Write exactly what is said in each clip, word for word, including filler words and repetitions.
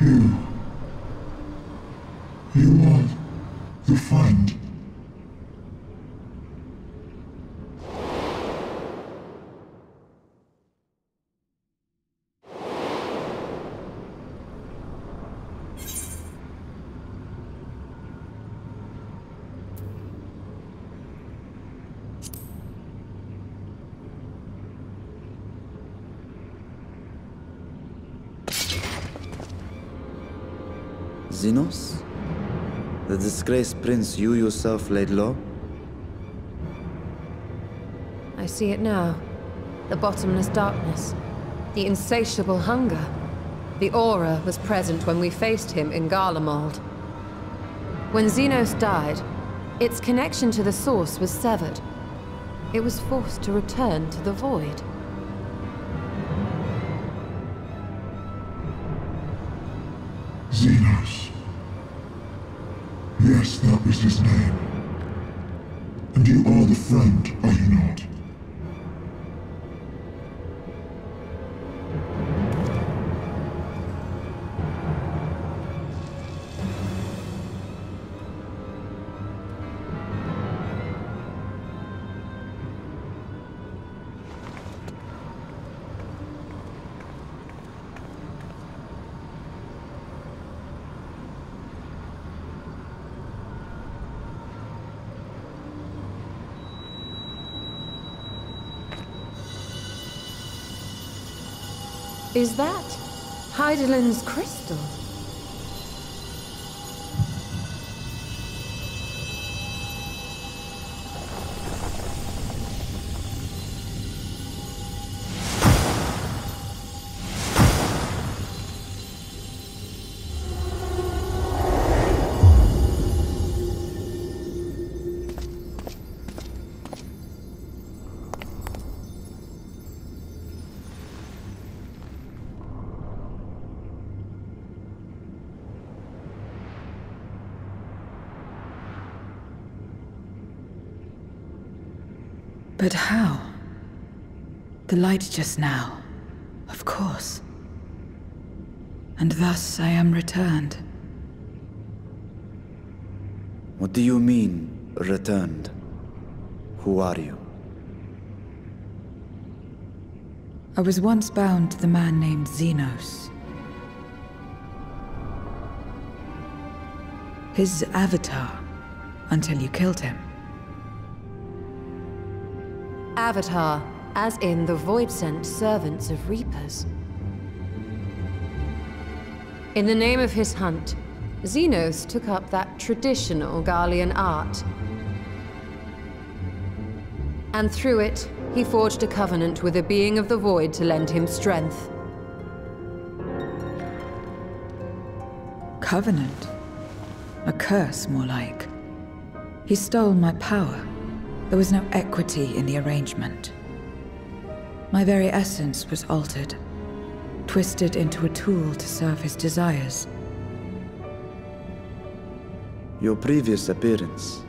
You. You are the fund. Zenos? The disgraced prince you yourself laid low? I see it now. The bottomless darkness. The insatiable hunger. The aura was present when we faced him in Garlemald. When Zenos died, its connection to the source was severed. It was forced to return to the void. Zenos. Yes, that was his name. And you are the friend, are you not? Is that Heidelin's crystal? But how? The light just now, of course. And thus I am returned. What do you mean, returned? Who are you? I was once bound to the man named Zenos. His avatar, until you killed him. Avatar, as in the void-sent servants of Reapers. In the name of his hunt, Zenos took up that traditional Garlean art. And through it, he forged a covenant with a being of the void to lend him strength. Covenant? A curse, more like. He stole my power. There was no equity in the arrangement. My very essence was altered, twisted into a tool to serve his desires. Your previous appearance.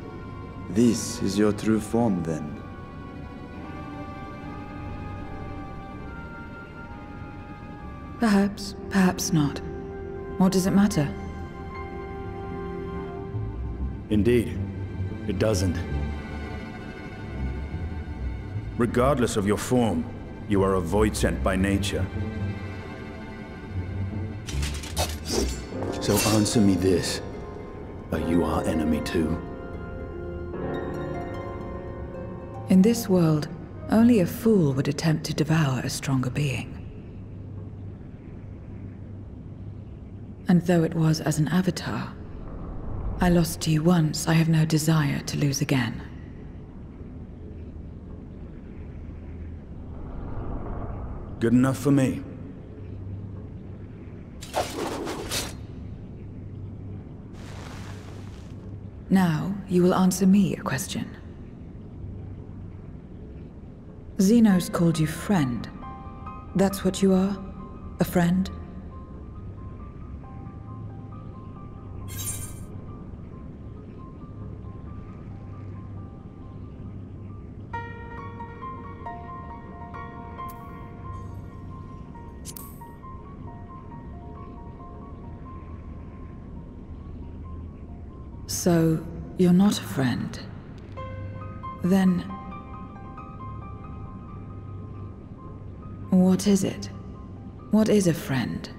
This is your true form, then. Perhaps, perhaps not. What does it matter? Indeed, it doesn't. Regardless of your form, you are a void-sent by nature. So answer me this. Are you our enemy too? In this world, only a fool would attempt to devour a stronger being. And though it was as an avatar, I lost to you once, I have no desire to lose again. Good enough for me. Now, you will answer me a question. Zenos called you friend. That's what you are? A friend? So, you're not a friend. Then... what is it? What is a friend?